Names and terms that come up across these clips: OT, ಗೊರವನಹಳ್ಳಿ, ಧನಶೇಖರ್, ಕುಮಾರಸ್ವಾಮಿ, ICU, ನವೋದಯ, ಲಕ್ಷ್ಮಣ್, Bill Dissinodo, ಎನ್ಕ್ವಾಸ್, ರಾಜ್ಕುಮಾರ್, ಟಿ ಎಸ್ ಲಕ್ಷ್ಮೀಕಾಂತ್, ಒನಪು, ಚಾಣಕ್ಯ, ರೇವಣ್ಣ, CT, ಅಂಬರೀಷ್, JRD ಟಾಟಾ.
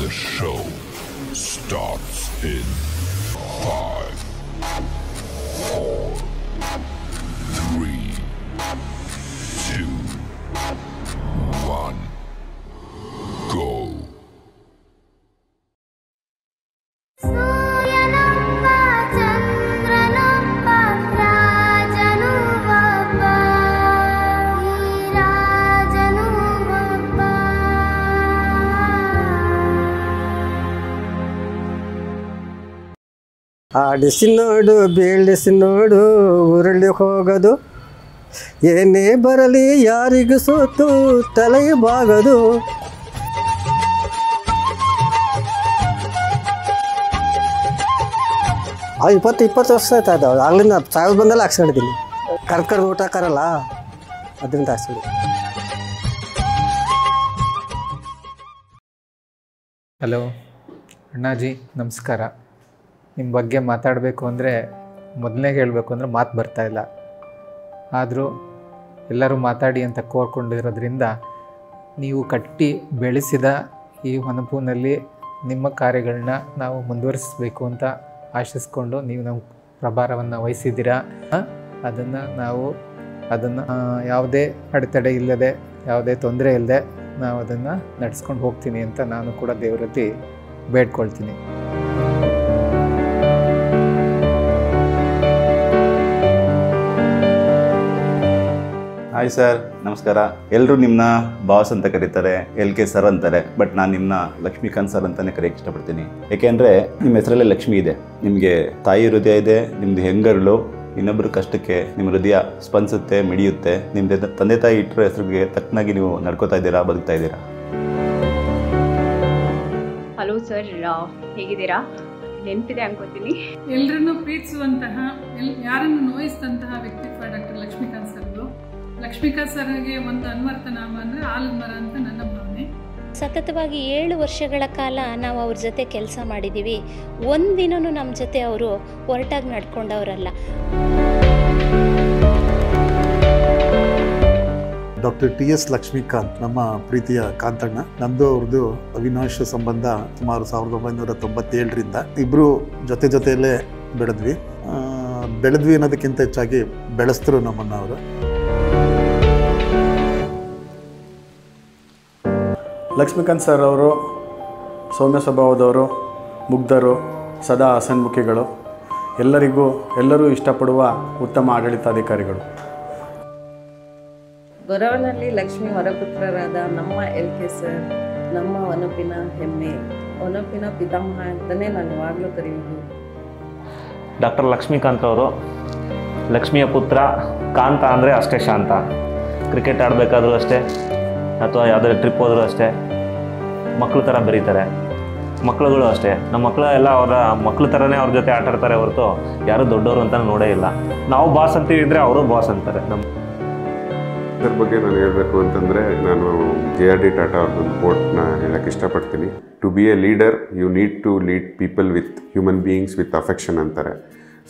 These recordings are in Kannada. The show starts in 5, 4, 3, 2, 1, go. Dissinodo, Bill Dissinodo, ಊರಲ್ಲಿ ಹೋಗದು ಏನೇ ಬರಲಿ ಯಾರಿಗೂ ಸೋತು ತಲೆಯ ಬಾಗದು ಆ 20 ವರ್ಷ ಆಯ್ತು ಅದು ಅಲ್ಲಿಂದ ಸಾಯಲ್ ಬಂದಲ್ಲ ಹಾಕ್ಸ್ಕೊಂಡಿದ್ದೀನಿ ಕರ್ಕೊಂಡು ಊಟ ಹಾಕಾರಲ್ಲ ಅದರಿಂದ ಹಾಕ್ಸ್ಕೊಂಡಿದ್ದೀನಿ. ಹಲೋ ಅಣ್ಣಾಜಿ ನಮಸ್ಕಾರ. ನಿಮ್ಮ ಬಗ್ಗೆ ಮಾತಾಡಬೇಕು ಅಂದರೆ ಮೊದಲನೇ ಹೇಳಬೇಕು ಅಂದರೆ ಮಾತು ಬರ್ತಾಯಿಲ್ಲ, ಆದರೂ ಎಲ್ಲರೂ ಮಾತಾಡಿ ಅಂತ ಕೋರ್ಕೊಂಡಿರೋದ್ರಿಂದ ನೀವು ಕಟ್ಟಿ ಬೆಳೆಸಿದ ಈ ಹೊನಪುನಲ್ಲಿ ನಿಮ್ಮ ಕಾರ್ಯಗಳನ್ನ ನಾವು ಮುಂದುವರಿಸಬೇಕು ಅಂತ ಆಶಿಸ್ಕೊಂಡು ನೀವು ನಮ್ಮ ಪ್ರಭಾರವನ್ನು ವಹಿಸಿದ್ದೀರಾ. ಅದನ್ನು ಯಾವುದೇ ಅಡೆತಡೆ ಇಲ್ಲದೆ ಯಾವುದೇ ತೊಂದರೆ ಇಲ್ಲದೆ ನಾವು ಅದನ್ನು ನಡೆಸ್ಕೊಂಡು ಹೋಗ್ತೀನಿ ಅಂತ ನಾನು ಕೂಡ ದೇವರಲ್ಲಿ ಬೇಡ್ಕೊಳ್ತೀನಿ. ಹಾಯ್ ಸರ್ ನಮಸ್ಕಾರ. ಎಲ್ಲರೂ ನಿಮ್ಮನ್ನ ಬಾಸ್ ಅಂತ ಕರೀತಾರೆ, ಎಲ್ ಕೆ ಸರ್ ಅಂತಾರೆ, ಬಟ್ ನಾನು ನಿಮ್ಮನ್ನ ಲಕ್ಷ್ಮೀಕಾಂತ್ ಸರ್ ಅಂತಲೇ ಕರೆಯೋಕ್ಕೆ ಇಷ್ಟಪಡ್ತೀನಿ. ಏಕೆಂದರೆ ನಿಮ್ಮ ಹೆಸರಲ್ಲೇ ಲಕ್ಷ್ಮಿ ಇದೆ, ನಿಮಗೆ ತಾಯಿ ಹೃದಯ ಇದೆ, ನಿಮ್ಮದು ಹೆಂಗರಳು, ಇನ್ನೊಬ್ಬರು ಕಷ್ಟಕ್ಕೆ ನಿಮ್ಮ ಹೃದಯ ಸ್ಪಂದಿಸುತ್ತೆ, ಮಿಡಿಯುತ್ತೆ. ನಿಮ್ಮ ತಂದೆ ತಾಯಿ ಇಟ್ಟರು ಹೆಸರಿಗೆ ತಕ್ಕನಾಗಿ ನೀವು ನಡ್ಕೋತಾ ಇದ್ದೀರಾ, ಬದುಕ್ತಾ ಇದ್ದೀರಾ. ಹಲೋ ಸರ್, ಹೇಗಿದ್ದೀರಾ? ನೆನಪಿದೆ ಅನ್ಕೋತೀನಿ. ಎಲ್ಲರನ್ನು ಪ್ರೀತಿಸುವಂತಹ, ಯಾರನ್ನು ನೋಯಿಸಿದಂತಹ ವ್ಯಕ್ತಿತ್ವ ಡಾಕ್ಟರ್ ಲಕ್ಷ್ಮೀಕಾಂತ್ ಸರ್. ಲಕ್ಷ್ಮೀಕಾಂತ್ ಸರ್ಗೆ ಒಂದು ಅನ್ವರ್ಥ ನಾಮ ಅಂದರೆ ಆಲದ ಮರ ಅಂತ ನನ್ನ ಭಾವನೆ. ಸತತವಾಗಿ 7 ವರ್ಷಗಳ ಕಾಲ ನಾವು ಅವ್ರ ಜೊತೆ ಕೆಲಸ ಮಾಡಿದ್ದೀವಿ. ಒಂದಿನೂ ನಮ್ಮ ಜೊತೆ ಅವರು ಹೊರಟಾಗಿ ನಡ್ಕೊಂಡವರಲ್ಲ. ಡಾಕ್ಟರ್ ಟಿ ಎಸ್ ಲಕ್ಷ್ಮೀಕಾಂತ್ ನಮ್ಮ ಪ್ರೀತಿಯ ಕಾಂತಣ್ಣ. ನಮ್ದು ಅವ್ರದ್ದು ಅವಿನಾಶ ಸಂಬಂಧ ಸುಮಾರು 1997ರಿಂದ ಇಬ್ಬರು ಜೊತೆ ಜೊತೆಯಲ್ಲೇ ಬೆಳೆದ್ವಿ ಅನ್ನೋದಕ್ಕಿಂತ ಹೆಚ್ಚಾಗಿ ಬೆಳೆಸಿದ್ರು ನಮ್ಮನ್ನು ಅವರು. ಲಕ್ಷ್ಮೀಕಾಂತ್ ಸರ್ ಅವರು ಸೌಮ್ಯ ಸ್ವಭಾವದವರು, ಮುಗ್ಧರು, ಸದಾ ಹಸನ್ಮುಖಿಗಳು, ಎಲ್ಲರೂ ಇಷ್ಟಪಡುವ ಉತ್ತಮ ಆಡಳಿತಾಧಿಕಾರಿಗಳು. ಗೊರವನಹಳ್ಳಿ ಲಕ್ಷ್ಮೀ ವರಪುತ್ರರಾದ ನಮ್ಮ ಎಲ್ ಕೆ ಸರ್ ನಮ್ಮ ಒನಪಿನ ಹೆಮ್ಮೆ, ಒನಪಿನ ಪಿತಾಮಹ ಅಂತಲೇ ನಾನು ಯಾವಾಗಲೂ ಕರೆಯುವುದು. ಡಾಕ್ಟರ್ ಲಕ್ಷ್ಮೀಕಾಂತ್ ಅವರು ಲಕ್ಷ್ಮಿಯ ಪುತ್ರ, ಕಾಂತ ಅಂದರೆ ಅಷ್ಟೇ ಶಾಂತ. ಕ್ರಿಕೆಟ್ ಆಡಬೇಕಾದ್ರೂ ಅಷ್ಟೇ, ಅಥವಾ ಯಾವುದಾದ್ರು ಟ್ರಿಪ್ ಹೋದರೂ ಅಷ್ಟೇ ಮಕ್ಕಳು ಥರ ಬೆರೀತಾರೆ. ಮಕ್ಕಳುಗಳು ಅಷ್ಟೇ, ನಮ್ಮ ಮಕ್ಕಳು ಎಲ್ಲ ಅವರ ಮಕ್ಕಳು ಥರನೇ ಅವ್ರ ಜೊತೆ ಆಟ ಆಡ್ತಾರೆ ಹೊರತು ಯಾರೂ ದೊಡ್ಡವರು ಅಂತ ನೋಡೇ ಇಲ್ಲ. ನಾವು ಬಾಸ್ ಅಂತಿದ್ರೆ ಅವರು ಬಾಸ್ ಅಂತಾರೆ. ನಮ್ಮ ಅದ್ರ ಬಗ್ಗೆ ನಾನು ಹೇಳಬೇಕು ಅಂತಂದರೆ, ನಾನು JRD ಟಾಟಾ ಅವ್ರದ್ದೊಂದು ಕೋಟ್ನ ಹೇಳಕ್ಕೆ ಇಷ್ಟಪಡ್ತೀನಿ. To be a leader you need to lead people with human beings with affection ಅಂತಾರೆ.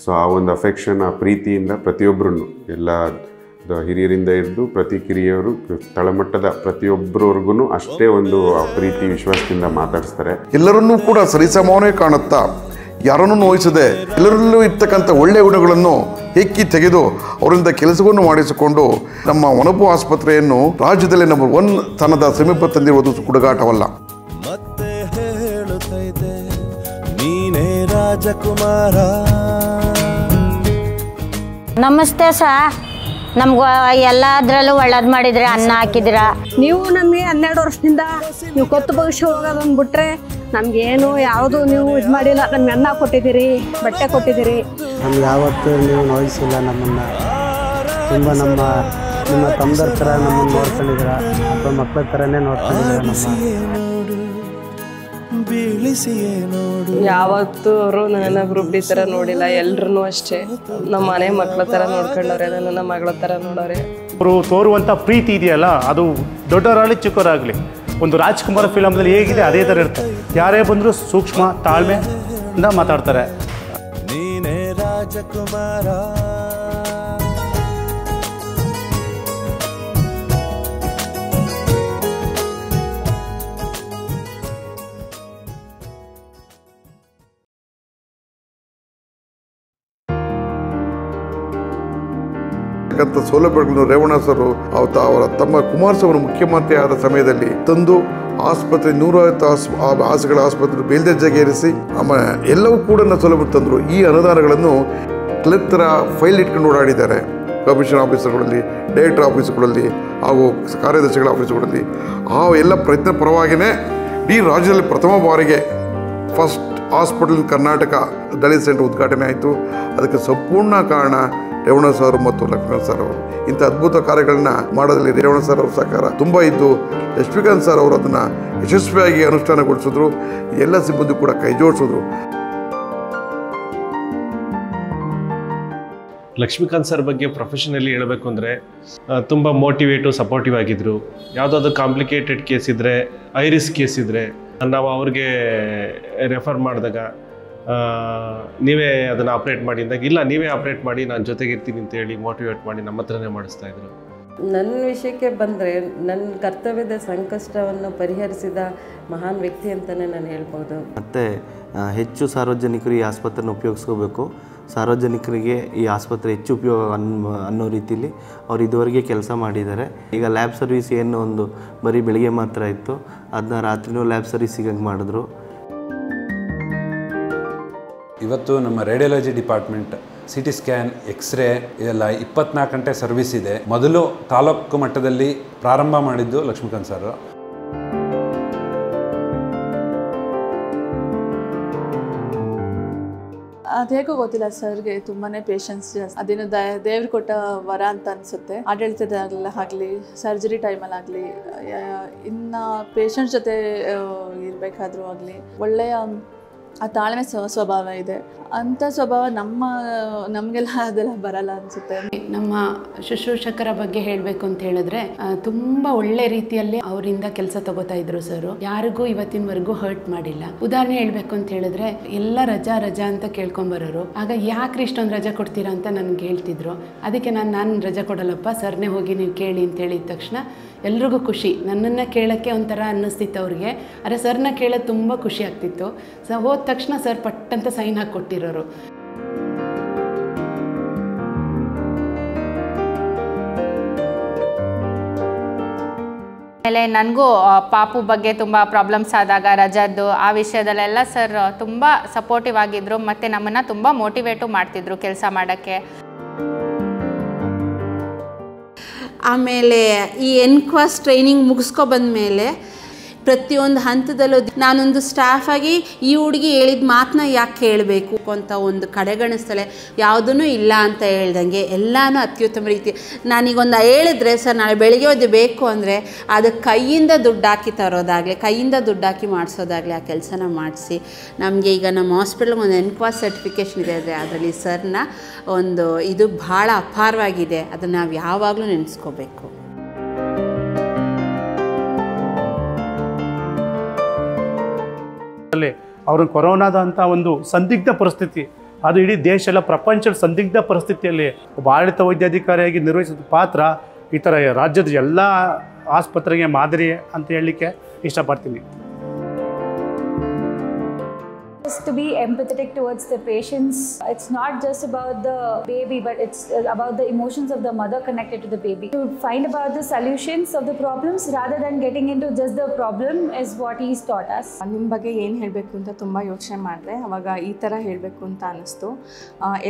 ಸೊ ಆ ಒಂದು ಅಫೆಕ್ಷನ್, ಆ ಪ್ರೀತಿಯಿಂದ ಪ್ರತಿಯೊಬ್ಬರೂ ಎಲ್ಲ ಹಿರಿಯರಿಂದ ಹಿಡಿದು ಪ್ರತಿ ಕಿರಿಯವರು ತಳಮಟ್ಟದ ಪ್ರತಿಯೊಬ್ಬರವರೆಗೂ ಅಷ್ಟೇ ಒಂದು ಪ್ರೀತಿ ವಿಶ್ವಾಸದಿಂದ ಮಾತಾಡಿಸ್ತಾರೆ. ಎಲ್ಲರನ್ನೂ ಕೂಡ ಸರಿಸಮಾನೇ ಕಾಣುತ್ತಾ, ಯಾರನ್ನೂ ನೋಯಿಸದೆ ಎಲ್ಲರಲ್ಲೂ ಇರ್ತಕ್ಕಂಥ ಒಳ್ಳೆಯ ಗುಣಗಳನ್ನು ಹೆಕ್ಕಿ ತೆಗೆದು ಅವರಿಂದ ಕೆಲಸವನ್ನು ಮಾಡಿಸಿಕೊಂಡು ನಮ್ಮ ಒನಪು ಆಸ್ಪತ್ರೆಯನ್ನು ರಾಜ್ಯದಲ್ಲಿ ನಂಬರ್ 1 ಸ್ಥಾನದ ಸಮೀಪ ತಂದಿರುವುದು ಹುಡುಗಾಟವಲ್ಲ. ಮತ್ತೆ ಹೇಳುತ್ತಿದೆ ನೀನೇ ರಾಜಕುಮಾರ. ನಮಸ್ತೆ ಸರ್, ನಮ್ಗೆ ಎಲ್ಲದರಲ್ಲೂ ಒಳ್ಳೇದು ಮಾಡಿದ್ರೆ, ಅನ್ನ ಹಾಕಿದಿರ. ನೀವು ನಮಗೆ 12 ವರ್ಷದಿಂದ ನೀವು ಕೊತ್ತು ಭವಿಷ್ಯ ಹೋಗೋದನ್ನು ಬಿಟ್ಟರೆ ನಮಗೇನು ಯಾವುದು ನೀವು ಇದು ಮಾಡಿಲ್ಲ. ನಮ್ಗೆ ಅನ್ನ ಕೊಟ್ಟಿದ್ದೀರಿ, ಬಟ್ಟೆ ಕೊಟ್ಟಿದ್ದೀರಿ, ನಮ್ಗೆ ಯಾವತ್ತೂ ನೀವು ನೋಯಿಸಿಲ್ಲ ನಮ್ಮನ್ನು. ತುಂಬ ನಿಮ್ಮ ತಂದರ ಥರ ನಮ್ಮನ್ನು ನೋಡ್ಕೊಂಡಿದ್ದೀರ, ಅಥವಾ ಮಕ್ಕಳ ಥರನೇ ನೋಡ್ಕೊಂಡಿದ್ದೀರ ನಮ್ಮ. ಯಾವತ್ತೂ ಅವರು ನನ್ನ ಗ್ರೂಪ್ಡಿ ಥರ ನೋಡಿಲ್ಲ, ಎಲ್ಲರೂ ಅಷ್ಟೇ ನಮ್ಮ ಮನೆ ಮಕ್ಕಳ ಥರ ನೋಡ್ಕೊಂಡವ್ರೆ, ನನ್ನ ಮಗಳ ಥರ ನೋಡೋರೆ. ಅವರು ತೋರುವಂಥ ಪ್ರೀತಿ ಇದೆಯಲ್ಲ, ಅದು ದೊಡ್ಡವರಾಗಲಿ ಚಿಕ್ಕವರಾಗಲಿ, ಒಂದು ರಾಜ್ಕುಮಾರ್ ಫಿಲಮ್ನಲ್ಲಿ ಹೇಗಿದೆ ಅದೇ ಥರ ಇರ್ತದೆ. ಯಾರೇ ಬಂದರೂ ಸೂಕ್ಷ್ಮ ತಾಳ್ಮೆಯಿಂದ ಮಾತಾಡ್ತಾರೆ. ನೀನೇ ರಾಜಕುಮಾರ. ಇರತಕ್ಕಂತ ಸೌಲಭ್ಯಗಳನ್ನು ರೇವಣ್ಣ ಸರ್ ಅವರ ತಮ್ಮ ಕುಮಾರಸ್ವಾಮಿ ಮುಖ್ಯಮಂತ್ರಿ ಆದ ಸಮಯದಲ್ಲಿ ತಂದು ಆಸ್ಪತ್ರೆ 150 ಹಾಸಿಗೆಗಳ ಆಸ್ಪತ್ರೆ ಬೇಲ್ದೆಜ್ಜಗೇರಿಸಿ ಎಲ್ಲವೂ ಕೂಡ ಸೌಲಭ್ಯ ತಂದರು. ಈ ಅನುದಾನಗಳನ್ನು ಕಲೆಕ್ಟರ ಫೈಲ್ ಇಟ್ಕೊಂಡು ಓಡಾಡಿದ್ದಾರೆ. ಕಮಿಷನ್ ಆಫೀಸ್ಗಳಲ್ಲಿ, ಡೈರೆಕ್ಟರ್ ಆಫೀಸ್ಗಳಲ್ಲಿ ಹಾಗೂ ಕಾರ್ಯದರ್ಶಿಗಳ ಆಫೀಸ್ಗಳಲ್ಲಿ ಆ ಎಲ್ಲ ಪ್ರಯತ್ನ ಪರವಾಗಿಯೇ ಇಡೀ ರಾಜ್ಯದಲ್ಲಿ ಪ್ರಥಮ ಬಾರಿಗೆ first hospital Karnataka Dalit centre ಉದ್ಘಾಟನೆ ಆಯಿತು. ಅದಕ್ಕೆ ಸಂಪೂರ್ಣ ಕಾರಣ ರೇವಣ್ಣ ಸರ್ ಮತ್ತು ಲಕ್ಷ್ಮಣ್ ಸರ್ ಅವರು. ಇಂಥ ಅದ್ಭುತ ಕಾರ್ಯಗಳನ್ನ ಮಾಡೋದ್ರಲ್ಲಿ ರೇವಣ್ಣ ಸರ್ ಅವ್ರ ಸಹಕಾರ ತುಂಬ ಇದ್ದು ಲಕ್ಷ್ಮೀಕಾಂತ್ ಸರ್ ಅವರು ಅದನ್ನು ಯಶಸ್ವಿಯಾಗಿ ಅನುಷ್ಠಾನಗೊಳಿಸಿದ್ರು. ಎಲ್ಲ ಸಿಬ್ಬಂದಿ ಕೂಡ ಕೈ ಜೋಡಿಸಿದ್ರು. ಲಕ್ಷ್ಮೀಕಾಂತ್ ಸರ್ ಬಗ್ಗೆ ಪ್ರೊಫೆಷನಲ್ಲಿ ಹೇಳಬೇಕು ಅಂದರೆ ತುಂಬ ಮೋಟಿವೇಟು, ಸಪೋರ್ಟಿವ್ ಆಗಿದ್ದರು. ಯಾವುದಾದ್ರು ಕಾಂಪ್ಲಿಕೇಟೆಡ್ ಕೇಸ್ ಇದ್ದರೆ, ಐ ರಿಸ್ಕ್ ಕೇಸ್ ಇದ್ದರೆ ನಾವು ಅವ್ರಿಗೆ ರೆಫರ್ ಮಾಡಿದಾಗ ನೀವೇ ಅದನ್ನು ಆಪ್ರೇಟ್ ಮಾಡಿ ಅಂದಾಗ, ಇಲ್ಲ ನೀವೇ ಆಪ್ರೇಟ್ ಮಾಡಿ, ನಾನು ಜೊತೆಗಿರ್ತೀನಿ ಅಂತೇಳಿ ಮೋಟಿವೇಟ್ ಮಾಡಿ ನಮ್ಮ ಹತ್ರನೇ ಮಾಡಿಸ್ತಾಯಿದ್ರು. ನನ್ನ ವಿಷಯಕ್ಕೆ ಬಂದರೆ ನನ್ನ ಕರ್ತವ್ಯದ ಸಂಕಷ್ಟವನ್ನು ಪರಿಹರಿಸಿದ ಮಹಾನ್ ವ್ಯಕ್ತಿ ಅಂತಲೇ ನಾನು ಹೇಳ್ಬೋದು. ಮತ್ತು ಹೆಚ್ಚು ಸಾರ್ವಜನಿಕರು ಈ ಆಸ್ಪತ್ರೆಯನ್ನು ಉಪಯೋಗಿಸ್ಕೋಬೇಕು, ಸಾರ್ವಜನಿಕರಿಗೆ ಈ ಆಸ್ಪತ್ರೆ ಹೆಚ್ಚು ಉಪಯೋಗ ಅನ್ನೋ ರೀತಿಯಲ್ಲಿ ಅವ್ರು ಇದುವರೆಗೆ ಕೆಲಸ ಮಾಡಿದ್ದಾರೆ. ಈಗ ಲ್ಯಾಬ್ ಸರ್ವಿಸ್ ಏನು ಒಂದು ಬರೀ ಬೆಳಿಗ್ಗೆ ಮಾತ್ರ ಇತ್ತು, ಅದನ್ನ ರಾತ್ರಿನೂ ಲ್ಯಾಬ್ ಸರ್ವಿಸ್ ಸಿಗಂಗೆ ಮಾಡಿದ್ರು. ಇವತ್ತು ನಮ್ಮ radiology department C T scan, x ray ಇದೆಲ್ಲ 24 ಗಂಟೆ ಸರ್ವಿಸ್ ಇದೆ. ಮೊದಲು ತಾಲೂಕು ಮಟ್ಟದಲ್ಲಿ ಪ್ರಾರಂಭ ಮಾಡಿದ್ದು ಲಕ್ಷ್ಮೀಕಾಂತ್ ಸರ್. ಅದು ಹೇಗೋ ಗೊತ್ತಿಲ್ಲ, ಸರ್ಗೆ ತುಂಬಾನೇ ಪೇಷನ್ಸ್ ಜಾಸ್ತಿ. ಅದೇನು ದೇವ್ರು ಕೊಟ್ಟ ವರ ಅಂತ ಅನಿಸುತ್ತೆ. ಆಡಳಿತದಾಗಲಿ, ಸರ್ಜರಿ ಟೈಮಲ್ಲಾಗಲಿ, ಇನ್ನು ಪೇಷಂಟ್ ಜೊತೆ ಇರಬೇಕಾದ್ರೂ ಆಗಲಿ ಒಳ್ಳೆಯ ಆ ತಾಳ್ಮೆ ಸ್ವಭಾವ ಇದೆ. ಅಂಥ ಸ್ವಭಾವ ನಮಗೆಲ್ಲ ಅದೆಲ್ಲ ಬರಲ್ಲ ಅನಿಸುತ್ತೆ. ನಮ್ಮ ಶುಶ್ರೂಷಕರ ಬಗ್ಗೆ ಹೇಳಬೇಕು ಅಂತ ಹೇಳಿದ್ರೆ ತುಂಬ ಒಳ್ಳೆ ರೀತಿಯಲ್ಲಿ ಅವರಿಂದ ಕೆಲಸ ತಗೋತಾ ಇದ್ರು ಸರ್. ಯಾರಿಗೂ ಇವತ್ತಿನವರೆಗೂ ಹರ್ಟ್ ಮಾಡಿಲ್ಲ. ಉದಾಹರಣೆ ಹೇಳಬೇಕು ಅಂತ ಹೇಳಿದ್ರೆ ಎಲ್ಲ ರಜಾ ರಜಾ ಅಂತ ಕೇಳ್ಕೊಂಬರೋರು. ಆಗ ಯಾಕೆ ಇಷ್ಟೊಂದು ರಜಾ ಕೊಡ್ತೀರಾ ಅಂತ ನನ್ಗೆ ಹೇಳ್ತಿದ್ರು. ಅದಕ್ಕೆ ನಾನು ರಜಾ ಕೊಡಲ್ಲಪ್ಪ, ಸರ್ನೇ ಹೋಗಿ ನೀವು ಕೇಳಿ ಅಂತ ಹೇಳಿದ ತಕ್ಷಣ ಎಲ್ರಿಗೂ ಖುಷಿ. ನನ್ನನ್ನು ಕೇಳೋಕ್ಕೆ ಒಂಥರ ಅನ್ನಿಸ್ತಿತ್ತು ಅವ್ರಿಗೆ. ಅರೆ ಸರ್ನ ಕೇಳೋದು ತುಂಬ ಖುಷಿ ಆಗ್ತಿತ್ತು. ಸೊ ಹೋದ ತಕ್ಷಣ ಸರ್ ಪಟ್ಟಂತ ಸೈನ್ ಹಾಕಿ ಕೊಟ್ಟಿರೋರು. ಆಮೇಲೆ ನನಗೂ ಪಾಪು ಬಗ್ಗೆ ತುಂಬ ಪ್ರಾಬ್ಲಮ್ಸ್ ಆದಾಗ ರಜದ್ದು ಆ ವಿಷಯದಲ್ಲೆಲ್ಲ ಸರ್ ತುಂಬ ಸಪೋರ್ಟಿವ್ ಆಗಿದ್ದರು. ಮತ್ತು ನಮ್ಮನ್ನು ತುಂಬ ಮೋಟಿವೇಟು ಮಾಡ್ತಿದ್ರು ಕೆಲಸ ಮಾಡೋಕ್ಕೆ. ಆಮೇಲೆ ಈ ಎನ್ಕ್ವಾಸ್ ಟ್ರೈನಿಂಗ್ ಮುಗಿಸ್ಕೊ ಬಂದ ಮೇಲೆ ಪ್ರತಿಯೊಂದು ಹಂತದಲ್ಲೂ ನಾನೊಂದು ಸ್ಟಾಫ್ ಆಗಿ ಈ ಹುಡುಗಿ ಹೇಳಿದ ಮಾತನ್ನ ಯಾಕೆ ಕೇಳಬೇಕು ಅಂತ ಒಂದು ಕಡೆಗಣಿಸ್ತಲೇ, ಯಾವುದೂ ಇಲ್ಲ ಅಂತ ಹೇಳ್ದಂಗೆ ಎಲ್ಲನೂ ಅತ್ಯುತ್ತಮ ರೀತಿ. ನಾನೀಗೊಂದು ಹೇಳಿದ್ರೆ ಸರ್ ನಾಳೆ ಬೆಳಿಗ್ಗೆ ಅದು ಬೇಕು ಅಂದರೆ ಅದು ಕೈಯಿಂದ ದುಡ್ಡು ಹಾಕಿ ತರೋದಾಗಲಿ, ಕೈಯಿಂದ ದುಡ್ಡು ಹಾಕಿ ಮಾಡಿಸೋದಾಗಲಿ ಆ ಕೆಲಸನ ಮಾಡಿಸಿ. ನಮಗೆ ಈಗ ನಮ್ಮ ಹಾಸ್ಪಿಟ್ಲ್ಗೆ ಒಂದು ಎನ್ಕ್ವಾಸ್ ಸರ್ಟಿಫಿಕೇಷನ್ ಇದೆ, ಆದರೆ ಅದರಲ್ಲಿ ಸರ್ನ ಒಂದು ಇದು ಭಾಳ ಅಪಾರವಾಗಿದೆ. ಅದನ್ನು ನಾವು ಯಾವಾಗಲೂ ನೆನೆಸ್ಕೋಬೇಕು. ಅವ್ರನ್ನ ಕೊರೋನಾದ ಅಂಥ ಒಂದು ಸಂದಿಗ್ಧ ಪರಿಸ್ಥಿತಿ, ಅದು ಇಡೀ ದೇಶ ಎಲ್ಲ ಪ್ರಪಂಚದ ಸಂದಿಗ್ಧ ಪರಿಸ್ಥಿತಿಯಲ್ಲಿ ಒಬ್ಬ ಆಡಳಿತ ವೈದ್ಯಾಧಿಕಾರಿಯಾಗಿ ನಿರ್ವಹಿಸಿದ ಪಾತ್ರ ಈ ಥರ ರಾಜ್ಯದ ಎಲ್ಲ ಆಸ್ಪತ್ರೆಗೆ ಮಾದರಿ ಅಂತ ಹೇಳಲಿಕ್ಕೆ ಇಷ್ಟಪಡ್ತೀನಿ. Just to be empathetic towards the patients. It's not just about the baby, but it's about the emotions of the mother connected to the baby. To find about the solutions of the problems rather than getting into just the problem is what he's taught us. ನಿಮ್ಮ ಬಗ್ಗೆ ಏನು ಹೇಳಬೇಕು ಅಂತ ತುಂಬಾ ಯೋಚನೆ ಮಾಡಿದೆ, ಅವಾಗ ಈ ತರ ಹೇಳಬೇಕು ಅಂತ ಅನಿಸ್ತು.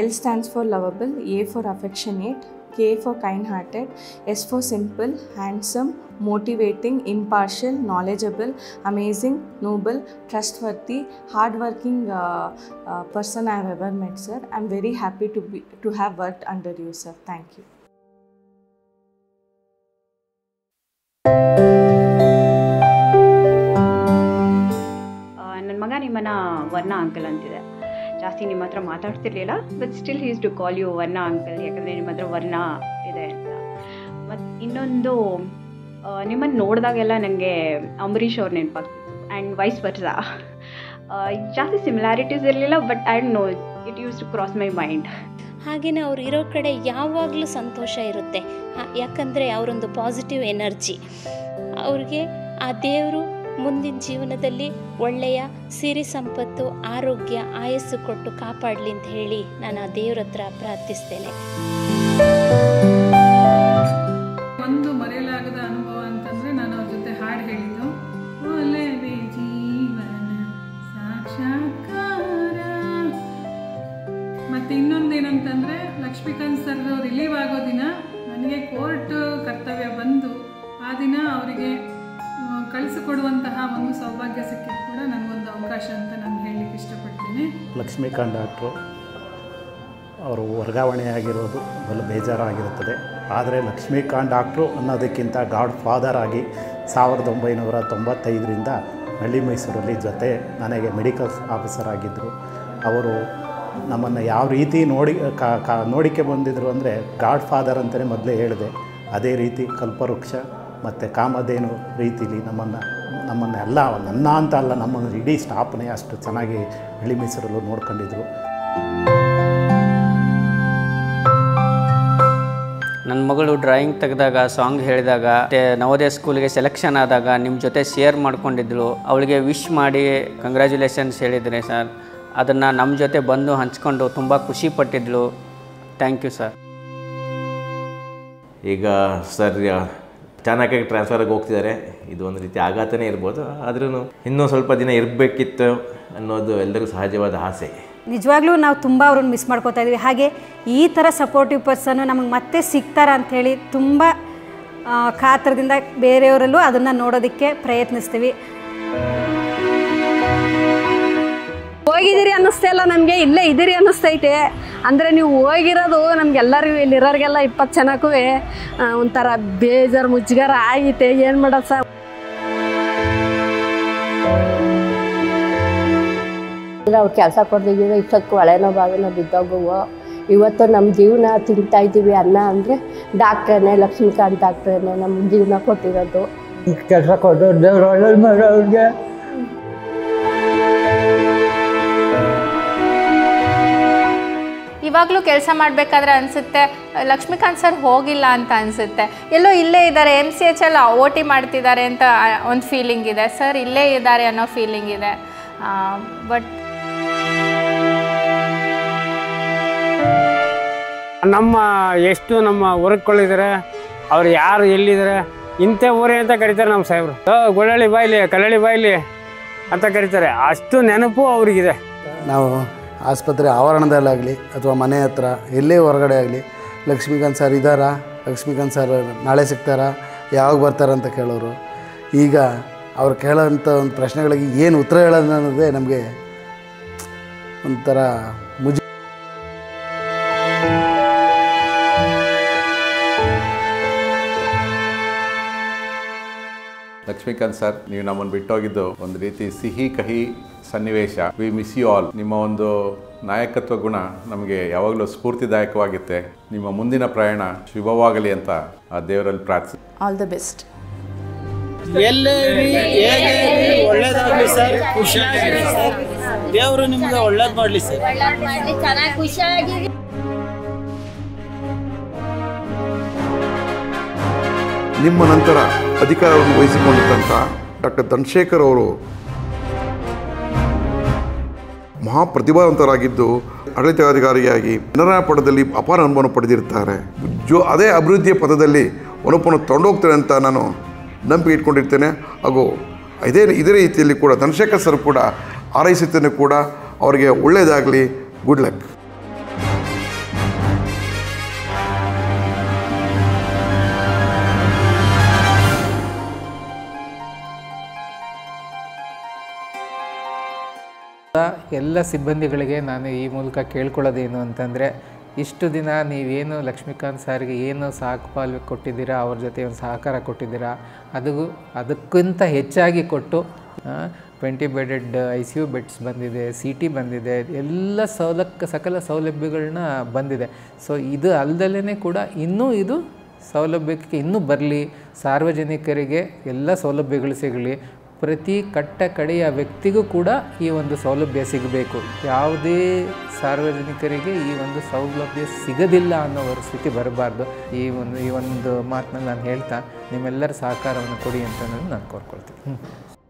L stands for lovable, A for affectionate, K for kind-hearted, S for simple, handsome, motivating, impartial, knowledgeable, amazing, noble, trustworthy, hardworking person I have ever met, sir. I am very happy to have worked under you, sir. Thank you. ನನ್ನ ಮಗ ನಿಮ್ಮನ್ನ ವರ್ಣ ಅಂಕಲ್ ಅಂತಿದೆ. ಜಾಸ್ತಿ ನಿಮ್ಮ ಹತ್ರ ಮಾತಾಡ್ತಿರ್ಲಿಲ್ಲ, but still he's to call you Varna uncle, ಯಾಕಂದರೆ ನಿಮ್ಮ ಹತ್ರ ವರ್ಣ ಇದೆ ಅಂತ. ಮತ್ತು ಇನ್ನೊಂದು, ನಿಮ್ಮನ್ನು ನೋಡಿದಾಗೆಲ್ಲ ನನಗೆ ಅಂಬರೀಷ್ ಅವ್ರು ನೆನಪಾಗ್ತಿತ್ತು ಆ್ಯಂಡ್ ವೈಸ್ ವರ್ಸಾ. ಜಾಸ್ತಿ ಸಿಮಿಲಾರಿಟೀಸ್ ಇರಲಿಲ್ಲ, but I don't know, it use to cross my mind. ಹಾಗೆಯೇ ಅವ್ರು ಇರೋ ಕಡೆ ಯಾವಾಗಲೂ ಸಂತೋಷ ಇರುತ್ತೆ, ಯಾಕಂದರೆ ಅವರೊಂದು ಪಾಸಿಟಿವ್ ಎನರ್ಜಿ. ಅವ್ರಿಗೆ ಆ ದೇವರು ಮುಂದಿನ ಜೀವನದಲ್ಲಿ ಒಳ್ಳೆಯ ಸಿರಿ ಸಂಪತ್ತು, ಆರೋಗ್ಯ, ಆಯಸ್ಸು ಕೊಟ್ಟು ಕಾಪಾಡಲಿ ಅಂತ ಹೇಳಿ ನಾನು ಆ ದೇವ್ರ ಹತ್ರ ಪ್ರಾರ್ಥಿಸ್ತೇನೆ. ಒಂದು ಸೌಭಾಗ್ಯ ಸಿಕ್ಕಿದ್ದು ಕೂಡ ನನಗೊಂದು ಅವಕಾಶ ಅಂತ ನಾನು ಹೇಳಲಿಕ್ಕೆ ಇಷ್ಟಪಡ್ತೀನಿ. ಲಕ್ಷ್ಮೀಕಾಂತ್ ಡಾಕ್ಟ್ರು ಅವರು ವರ್ಗಾವಣೆ ಆಗಿರೋದು ಬಲು ಬೇಜಾರಾಗಿರುತ್ತದೆ. ಆದರೆ ಲಕ್ಷ್ಮೀಕಾಂತ್ ಡಾಕ್ಟ್ರು ಅನ್ನೋದಕ್ಕಿಂತ ಗಾಡ್ ಫಾದರ್ ಆಗಿ 1995ರಿಂದ ಹಳ್ಳಿ ಮೈಸೂರಲ್ಲಿ ಜೊತೆ ನನಗೆ ಮೆಡಿಕಲ್ ಆಫೀಸರ್ ಆಗಿದ್ದರು. ಅವರು ನಮ್ಮನ್ನು ಯಾವ ರೀತಿ ನೋಡಿಕೆ ಬಂದಿದ್ದರು ಅಂದರೆ ಗಾಡ್ ಫಾದರ್ ಅಂತಲೇ ಮೊದಲೇ ಹೇಳಿದೆ. ಅದೇ ರೀತಿ ಕಲ್ಪವೃಕ್ಷ ಮತ್ತು ಕಾಮಧೇನು ರೀತಿಲಿ ನಮ್ಮನ್ನೆಲ್ಲ ನನ್ನ ಅಂತ ಅಲ್ಲ, ನಮ್ಮನ್ನು ಇಡೀ ಸ್ಟಾಫ್ನೇ ಅಷ್ಟು ಚೆನ್ನಾಗಿ ಹಳ್ಳಿ ಮೈಸೂರಲ್ಲೂ ನೋಡ್ಕೊಂಡಿದ್ರು. ನನ್ನ ಮಗಳು ಡ್ರಾಯಿಂಗ್ ತೆಗೆದಾಗ, ಸಾಂಗ್ ಹೇಳಿದಾಗ, ನವೋದಯ ಸ್ಕೂಲಿಗೆ ಸೆಲೆಕ್ಷನ್ ಆದಾಗ ನಿಮ್ಮ ಜೊತೆ ಶೇರ್ ಮಾಡ್ಕೊಂಡಿದ್ಳು. ಅವಳಿಗೆ ವಿಶ್ ಮಾಡಿ ಕಂಗ್ರ್ಯಾಚುಲೇಷನ್ಸ್ ಹೇಳಿದರೆ ಸರ್, ಅದನ್ನು ನಮ್ಮ ಜೊತೆ ಬಂದು ಹಂಚ್ಕೊಂಡು ತುಂಬ ಖುಷಿಪಟ್ಟಿದ್ಳು. Thank you sir. ಈಗ ಸರ್ ಚಾಣಕ್ಯ ಟ್ರಾನ್ಸ್ಫರ್ಗೆ ಹೋಗ್ತಿದ್ದಾರೆ. ಇದು ಒಂದು ರೀತಿ ಆಘಾತನೇ ಇರ್ಬೋದು, ಆದ್ರೂ ಇನ್ನೂ ಸ್ವಲ್ಪ ದಿನ ಇರಬೇಕಿತ್ತು ಅನ್ನೋದು ಎಲ್ಲರಿಗೂ ಸಹಜವಾದ ಆಸೆ. ನಿಜವಾಗ್ಲೂ ನಾವು ತುಂಬ ಅವ್ರನ್ನ ಮಿಸ್ ಮಾಡ್ಕೋತಾ ಇದ್ದೀವಿ. ಹಾಗೆ ಈ ಥರ ಸಪೋರ್ಟಿವ್ ಪರ್ಸನ್ನು ನಮಗೆ ಮತ್ತೆ ಸಿಗ್ತಾರ ಅಂಥೇಳಿ ತುಂಬ ಕಾತರದಿಂದ ಬೇರೆಯವರಲ್ಲೂ ಅದನ್ನು ನೋಡೋದಕ್ಕೆ ಪ್ರಯತ್ನಿಸ್ತೀವಿ. ಹೋಗಿದ್ದೀರಿ ಅನ್ನಿಸ್ತಾ ಇಲ್ಲ ನಮಗೆ, ಇಲ್ಲೇ ಇದ್ದೀರಿ ಅನ್ನಿಸ್ತೈತೆ. ಅಂದರೆ ನೀವು ಹೋಗಿರೋದು ನಮಗೆಲ್ಲರಿಗೂ ಇಲ್ಲಿರೋರಿಗೆಲ್ಲ 20 ಜನಕ್ಕೂ ಒಂಥರ ಬೇಜಾರು ಮುಜುಗಾರ ಆಗೈತೆ. ಏನು ಮಾಡೋದು ಸರ್, ಅವ್ರು ಕೆಲಸ ಕೊಡ್ದಿದ್ದೀವಿ, ಇಷ್ಟಕ್ಕೂ ಹಳೆನೋ ಬಾವಿನೋ ಬಿದ್ದೋಗುವ. ಇವತ್ತು ನಮ್ಮ ಜೀವನ ತಿಂತಾ ಇದ್ದೀವಿ ಅನ್ನ ಅಂದರೆ ಡಾಕ್ಟ್ರೇನೆ, ಲಕ್ಷ್ಮೀಕಾಂತ್ ಡಾಕ್ಟ್ರೇನೆ ನಮ್ಮ ಜೀವನ ಕೊಟ್ಟಿರೋದು. ಕೆಲಸ ಕೊಡೋದು ದೇವ್ರು ಒಳ್ಳೇದು ಮಾಡೋರಿಗೆ. ಇವಾಗಲೂ ಕೆಲಸ ಮಾಡಬೇಕಾದ್ರೆ ಅನಿಸುತ್ತೆ ಲಕ್ಷ್ಮೀಕಾಂತ್ ಸರ್ ಹೋಗಿಲ್ಲ ಅಂತ ಅನಿಸುತ್ತೆ. ಎಲ್ಲೋ ಇಲ್ಲೇ ಇದ್ದಾರೆ, MCHಲ್ಲಿ OT ಮಾಡ್ತಿದ್ದಾರೆ ಅಂತ ಒಂದು ಫೀಲಿಂಗ್ ಇದೆ. ಸರ್ ಇಲ್ಲೇ ಇದ್ದಾರೆ ಅನ್ನೋ ಫೀಲಿಂಗ್ ಇದೆ. ಬಟ್ ನಮ್ಮ ಎಷ್ಟು ನಮ್ಮ ವರ್ಕ್ಗಳಿದ್ದಾರೆ, ಅವ್ರು ಯಾರು ಎಲ್ಲಿದ್ದಾರೆ, ಇಂಥ ಊರೇ ಅಂತ ಕರೀತಾರೆ ನಮ್ಮ ಸಾಹೇಬ್ರು. ಗೊಳ್ಳಳ್ಳಿ ಬಾಯ್ಲಿ, ಕಲ್ಲಳ್ಳಿ ಬಾಯ್ಲಿ ಅಂತ ಕರೀತಾರೆ. ಅಷ್ಟು ನೆನಪು ಅವ್ರಿಗಿದೆ. ನಾವು ಆಸ್ಪತ್ರೆ ಆವರಣದಲ್ಲಾಗಲಿ ಅಥವಾ ಮನೆ ಹತ್ರ ಎಲ್ಲೇ ಹೊರಗಡೆ ಆಗಲಿ ಲಕ್ಷ್ಮೀಕಾಂತ್ ಸರ್ ಇದ್ದಾರಾ, ಲಕ್ಷ್ಮೀಕಾಂತ್ ಸರ್ ನಾಳೆ ಸಿಗ್ತಾರಾ, ಯಾವಾಗ ಬರ್ತಾರಂತ ಕೇಳೋರು. ಈಗ ಅವ್ರು ಕೇಳೋಂಥ ಒಂದು ಪ್ರಶ್ನೆಗಳಿಗೆ ಏನು ಉತ್ತರ ಹೇಳೋದು ಅನ್ನೋದೇ ನಮಗೆ ಒಂಥರ ಮುಜು. ಲಕ್ಷ್ಮೀಕಾಂತ್ ಸರ್, ನೀವು ನಮ್ಮನ್ನು ಬಿಟ್ಟೋಗಿದ್ದು ಒಂದು ರೀತಿ ಸಿಹಿ ಕಹಿ ಸನ್ನಿವೇಶ. We miss you all. ನಿಮ್ಮ ಒಂದು ನಾಯಕತ್ವ ಗುಣ ನಮಗೆ ಯಾವಾಗಲೂ ಸ್ಫೂರ್ತಿದಾಯಕವಾಗುತ್ತೆ. ನಿಮ್ಮ ಮುಂದಿನ ಪ್ರಯಾಣ ಶುಭವಾಗಲಿ ಅಂತ ಆ ದೇವರಲ್ಲಿ ಪ್ರಾರ್ಥಿಸಿ. All the best. ಒಳ್ಳೇದಾಗಲಿ ಸರ್, ಖುಷಿಯಾಗಿರಿ ಸರ್, ದೇವರು ನಿಮಗೆ ಒಳ್ಳೇದು ಮಾಡಲಿ ಸರ್. ಚೆನ್ನಾಗಿ ಖುಷಿಯಾಗಿರಿ. ನಿಮ್ಮ ನಂತರ ಅಧಿಕಾರವನ್ನು ವಹಿಸಿಕೊಂಡಿದ್ದಂಥ ಡಾಕ್ಟರ್ ಧನಶೇಖರ್ ಅವರು ಮಹಾಪ್ರತಿಭಾವಂತರಾಗಿದ್ದು ಆಡಳಿತಾಧಿಕಾರಿಯಾಗಿ ಜನರ ಪಡದಲ್ಲಿ ಅಪಾರ ಅನುಭವ ಪಡೆದಿರ್ತಾರೆ. ಅದೇ ಅಭಿವೃದ್ಧಿಯ ಪಥದಲ್ಲಿ ಒನಪನ್ನು ತೊಗೊಂಡೋಗ್ತಾರೆ ಅಂತ ನಾನು ನಂಬಿಕೆ ಇಟ್ಕೊಂಡಿರ್ತೇನೆ. ಹಾಗೂ ಇದೇ ರೀತಿಯಲ್ಲಿ ಕೂಡ ಧನಶೇಖರ್ ಸರ್ ಕೂಡ ಆರೈಸುತ್ತೇನೆ ಕೂಡ. ಅವರಿಗೆ ಒಳ್ಳೆಯದಾಗಲಿ. Good luck. ಎಲ್ಲ ಸಿಬ್ಬಂದಿಗಳಿಗೆ ನಾನು ಈ ಮೂಲಕ ಕೇಳ್ಕೊಳ್ಳೋದೇನು ಅಂತಂದರೆ, ಇಷ್ಟು ದಿನ ನೀವೇನು ಲಕ್ಷ್ಮೀಕಾಂತ್ ಸರ್ಗೆ ಏನು ಸಹಪಾಲು ಕೊಟ್ಟಿದ್ದೀರಾ, ಅವ್ರ ಜೊತೆ ಒಂದು ಸಹಕಾರ ಕೊಟ್ಟಿದ್ದೀರಾ, ಅದಕ್ಕಿಂತ ಹೆಚ್ಚಾಗಿ ಕೊಟ್ಟು 20 ಬೆಡೆಡ್ ICU ಬೆಡ್ಸ್ ಬಂದಿದೆ, CT ಬಂದಿದೆ, ಎಲ್ಲ ಸಕಲ ಸೌಲಭ್ಯಗಳನ್ನ ಬಂದಿದೆ. ಸೊ ಇದು ಅಲ್ಲದಲ್ಲೇ ಕೂಡ ಇನ್ನೂ ಇದು ಸೌಲಭ್ಯಕ್ಕೆ ಇನ್ನೂ ಬರಲಿ, ಸಾರ್ವಜನಿಕರಿಗೆ ಎಲ್ಲ ಸೌಲಭ್ಯಗಳು ಸಿಗಲಿ, ಪ್ರತಿ ಕಡೆಯ ವ್ಯಕ್ತಿಗೂ ಕೂಡ ಈ ಒಂದು ಸೌಲಭ್ಯ ಸಿಗಬೇಕು. ಯಾವುದೇ ಸಾರ್ವಜನಿಕರಿಗೆ ಈ ಒಂದು ಸೌಲಭ್ಯ ಸಿಗೋದಿಲ್ಲ ಅನ್ನೋ ಪರಿಸ್ಥಿತಿ ಬರಬಾರ್ದು. ಈ ಒಂದು ಮಾತನ್ನ ನಾನು ಹೇಳ್ತಾ ನಿಮ್ಮೆಲ್ಲರ ಸಹಕಾರವನ್ನು ಕೊಡಿ ಅಂತ ನಾನು ಕೋರ್ಕೊಳ್ತೀನಿ.